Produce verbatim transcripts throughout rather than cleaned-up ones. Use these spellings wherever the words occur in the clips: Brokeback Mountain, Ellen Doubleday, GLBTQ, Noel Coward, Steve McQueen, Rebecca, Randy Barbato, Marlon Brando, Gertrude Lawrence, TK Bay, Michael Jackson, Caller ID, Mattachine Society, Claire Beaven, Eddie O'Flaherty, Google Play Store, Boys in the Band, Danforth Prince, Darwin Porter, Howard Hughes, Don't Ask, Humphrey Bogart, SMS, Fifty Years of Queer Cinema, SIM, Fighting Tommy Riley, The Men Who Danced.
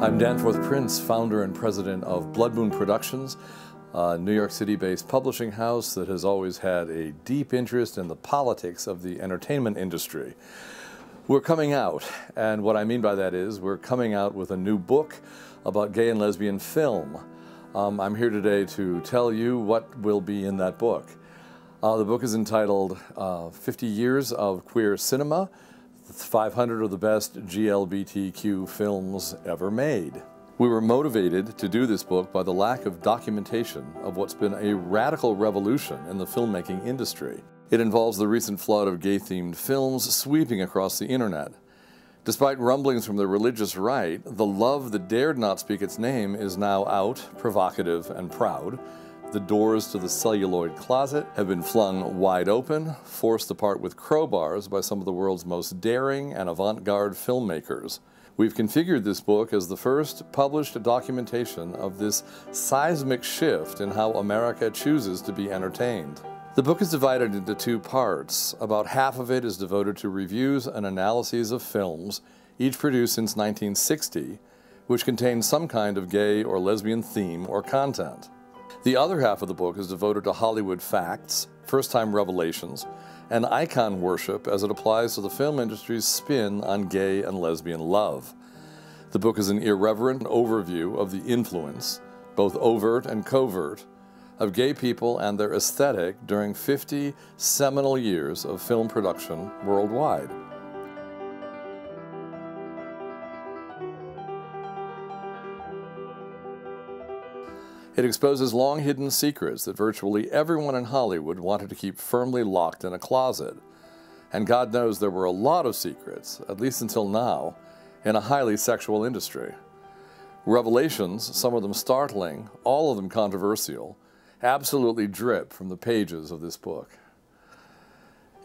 I'm Danforth Prince, founder and president of Blood Moon Productions, a New York City-based publishing house that has always had a deep interest in the politics of the entertainment industry. We're coming out, and what I mean by that is we're coming out with a new book about gay and lesbian film. Um, I'm here today to tell you what will be in that book. Uh, the book is entitled uh, Fifty Years of Queer Cinema, five hundred of the Best G L B T Q Films Ever Made. We were motivated to do this book by the lack of documentation of what's been a radical revolution in the filmmaking industry. It involves the recent flood of gay-themed films sweeping across the internet. Despite rumblings from the religious right, the love that dared not speak its name is now out, provocative and proud. The doors to the celluloid closet have been flung wide open, forced apart with crowbars by some of the world's most daring and avant-garde filmmakers. We've configured this book as the first published documentation of this seismic shift in how America chooses to be entertained. The book is divided into two parts. About half of it is devoted to reviews and analyses of films, each produced since nineteen sixty, which contains some kind of gay or lesbian theme or content. The other half of the book is devoted to Hollywood facts, first-time revelations, and icon worship as it applies to the film industry's spin on gay and lesbian love. The book is an irreverent overview of the influence, both overt and covert, of gay people and their aesthetic during fifty seminal years of film production worldwide. It exposes long-hidden secrets that virtually everyone in Hollywood wanted to keep firmly locked in a closet. And God knows there were a lot of secrets, at least until now, in a highly sexual industry. Revelations, some of them startling, all of them controversial, absolutely drip from the pages of this book.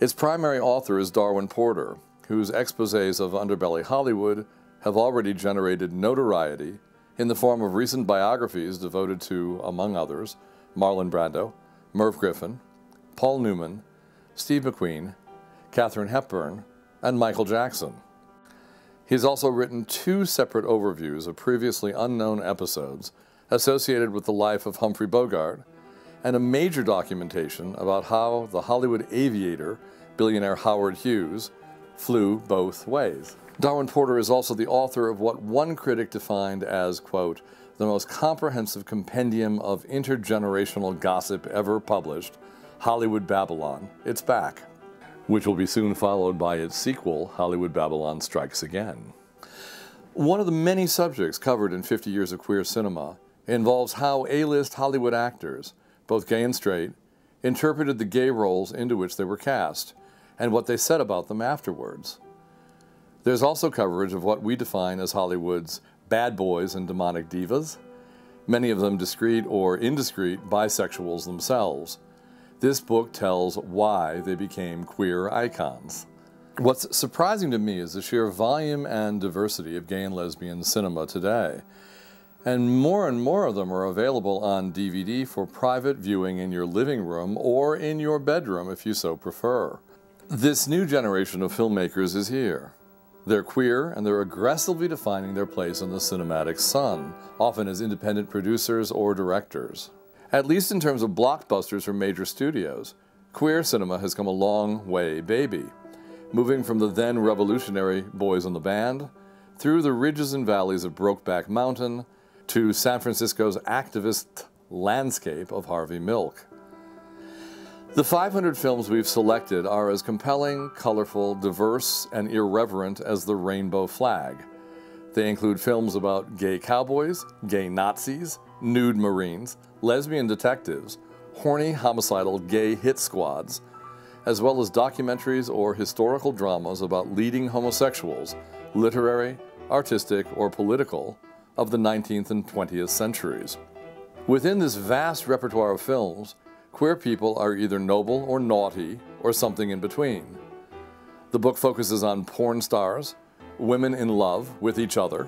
Its primary author is Darwin Porter, whose exposés of underbelly Hollywood have already generated notoriety in the form of recent biographies devoted to, among others, Marlon Brando, Merv Griffin, Paul Newman, Steve McQueen, Katherine Hepburn, and Michael Jackson. He's also written two separate overviews of previously unknown episodes associated with the life of Humphrey Bogart, and a major documentation about how the Hollywood aviator, billionaire Howard Hughes, flew both ways. Darwin Porter is also the author of what one critic defined as, quote, the most comprehensive compendium of intergenerational gossip ever published, Hollywood Babylon, It's Back, which will be soon followed by its sequel, Hollywood Babylon Strikes Again. One of the many subjects covered in Fifty Years of Queer Cinema involves how A-list Hollywood actors, both gay and straight, interpreted the gay roles into which they were cast and what they said about them afterwards. There's also coverage of what we define as Hollywood's bad boys and demonic divas, many of them discreet or indiscreet bisexuals themselves. This book tells why they became queer icons. What's surprising to me is the sheer volume and diversity of gay and lesbian cinema today. And more and more of them are available on D V D for private viewing in your living room or in your bedroom if you so prefer. This new generation of filmmakers is here. They're queer and they're aggressively defining their place in the cinematic sun, often as independent producers or directors. At least in terms of blockbusters from major studios, queer cinema has come a long way, baby, moving from the then revolutionary Boys in the Band through the ridges and valleys of Brokeback Mountain, to San Francisco's activist landscape of Harvey Milk. The five hundred films we've selected are as compelling, colorful, diverse, and irreverent as the rainbow flag. They include films about gay cowboys, gay Nazis, nude Marines, lesbian detectives, horny homicidal gay hit squads, as well as documentaries or historical dramas about leading homosexuals, literary, artistic, or political, of the nineteenth and twentieth centuries. Within this vast repertoire of films, queer people are either noble or naughty or something in between. The book focuses on porn stars, women in love with each other,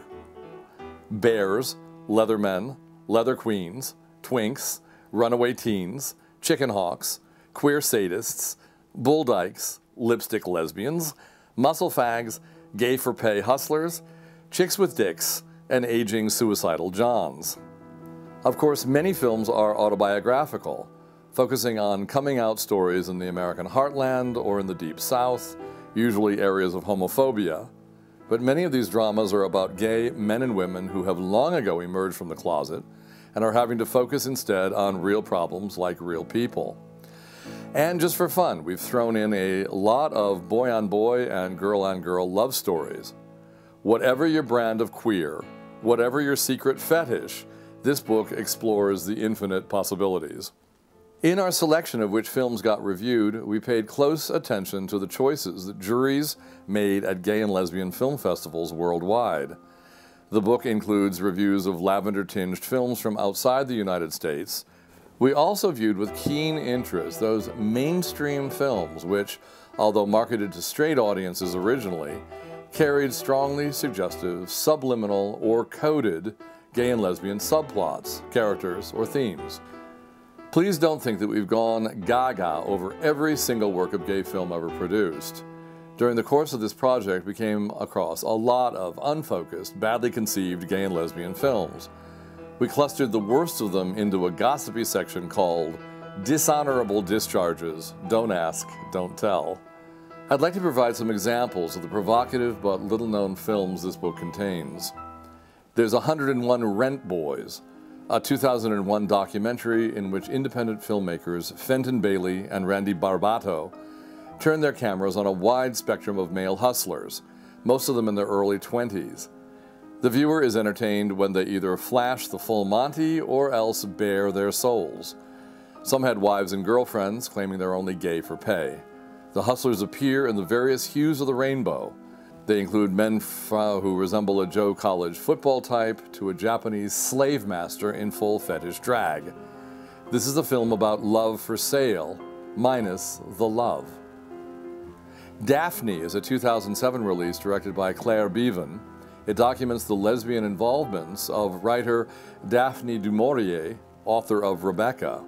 bears, leathermen, leather queens, twinks, runaway teens, chicken hawks, queer sadists, bull dykes, lipstick lesbians, muscle fags, gay for pay hustlers, chicks with dicks, and aging suicidal Johns. Of course, many films are autobiographical, focusing on coming-out stories in the American heartland or in the Deep South, usually areas of homophobia. But many of these dramas are about gay men and women who have long ago emerged from the closet and are having to focus instead on real problems like real people. And just for fun, we've thrown in a lot of boy-on-boy and girl-on-girl love stories. Whatever your brand of queer, whatever your secret fetish, this book explores the infinite possibilities. In our selection of which films got reviewed, we paid close attention to the choices that juries made at gay and lesbian film festivals worldwide. The book includes reviews of lavender-tinged films from outside the United States. We also viewed with keen interest those mainstream films which, although marketed to straight audiences originally, carried strongly suggestive, subliminal, or coded gay and lesbian subplots, characters, or themes. Please don't think that we've gone gaga over every single work of gay film ever produced. During the course of this project, we came across a lot of unfocused, badly conceived gay and lesbian films. We clustered the worst of them into a gossipy section called Dishonorable Discharges, Don't Ask, Don't Tell. I'd like to provide some examples of the provocative but little-known films this book contains. There's one hundred and one Rent Boys, a two thousand one documentary in which independent filmmakers Fenton Bailey and Randy Barbato turned their cameras on a wide spectrum of male hustlers, most of them in their early twenties. The viewer is entertained when they either flash the full Monty or else bare their souls. Some had wives and girlfriends, claiming they're only gay for pay. The hustlers appear in the various hues of the rainbow. They include men who resemble a Joe College football type to a Japanese slave master in full fetish drag. This is a film about love for sale, minus the love. Daphne is a two thousand seven release directed by Claire Beaven. It documents the lesbian involvements of writer Daphne du Maurier, author of Rebecca.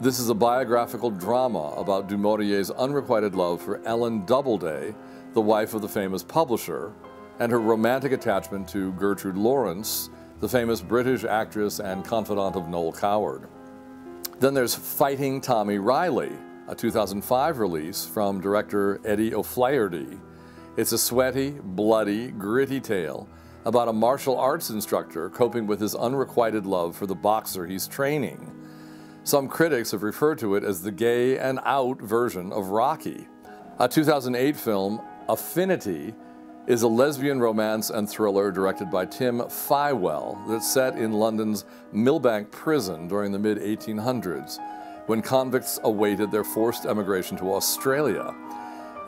This is a biographical drama about du Maurier's unrequited love for Ellen Doubleday, the wife of the famous publisher, and her romantic attachment to Gertrude Lawrence, the famous British actress and confidant of Noel Coward. Then there's Fighting Tommy Riley, a two thousand five release from director Eddie O'Flaherty. It's a sweaty, bloody, gritty tale about a martial arts instructor coping with his unrequited love for the boxer he's training. Some critics have referred to it as the gay and out version of Rocky. A two thousand eight film, Affinity, is a lesbian romance and thriller directed by Tim Fywell that's set in London's Millbank prison during the mid eighteen hundreds, when convicts awaited their forced emigration to Australia.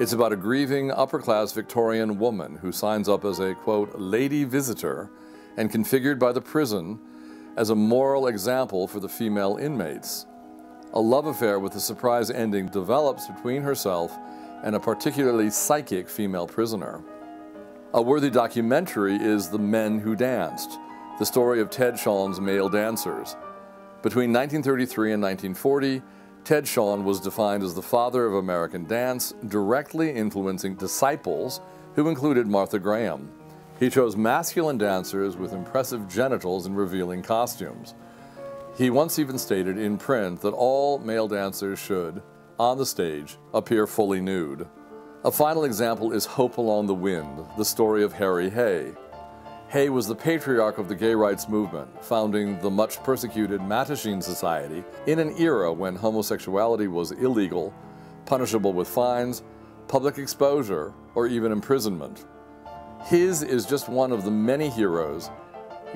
It's about a grieving upper-class Victorian woman who signs up as a, quote, lady visitor and configured by the prison as a moral example for the female inmates. A love affair with a surprise ending develops between herself and a particularly psychic female prisoner. A worthy documentary is The Men Who Danced, the story of Ted Shawn's male dancers. Between nineteen thirty-three and nineteen forty, Ted Shawn was defined as the father of American dance, directly influencing disciples who included Martha Graham. He chose masculine dancers with impressive genitals and revealing costumes. He once even stated in print that all male dancers should, on the stage, appear fully nude. A final example is Hope Along the Wind, the story of Harry Hay. Hay was the patriarch of the gay rights movement, founding the much-persecuted Mattachine Society in an era when homosexuality was illegal, punishable with fines, public exposure, or even imprisonment. His is just one of the many heroes,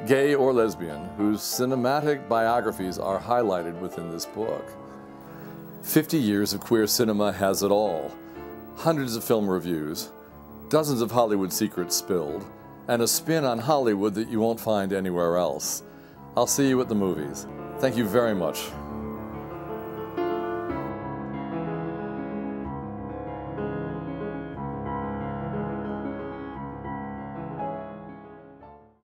gay or lesbian, whose cinematic biographies are highlighted within this book. Fifty Years of Queer Cinema has it all. Hundreds of film reviews, dozens of Hollywood secrets spilled, and a spin on Hollywood that you won't find anywhere else. I'll see you at the movies. Thank you very much.